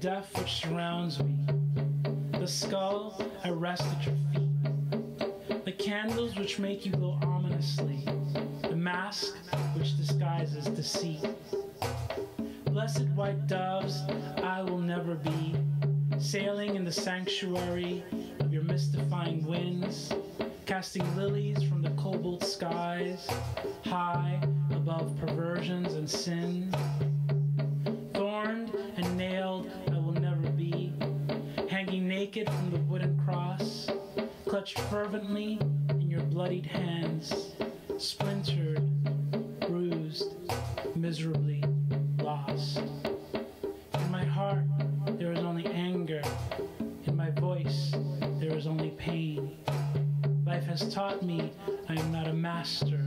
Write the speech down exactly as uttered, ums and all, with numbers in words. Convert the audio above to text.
death which surrounds me, the skull I rest at your feet, the candles which make you glow ominously, the mask which disguises deceit. Blessed white doves, I will never be, sailing in the sanctuary of your mystifying winds, casting lilies from the cobalt skies, high above perversions and sin. Thorned and nailed I will never be, hanging naked from the wooden cross, clutched fervently in your bloodied hands, splintered, bruised, miserably lost. In my heart there is only anger, in my voice there is only pain. Life has taught me I am not a master,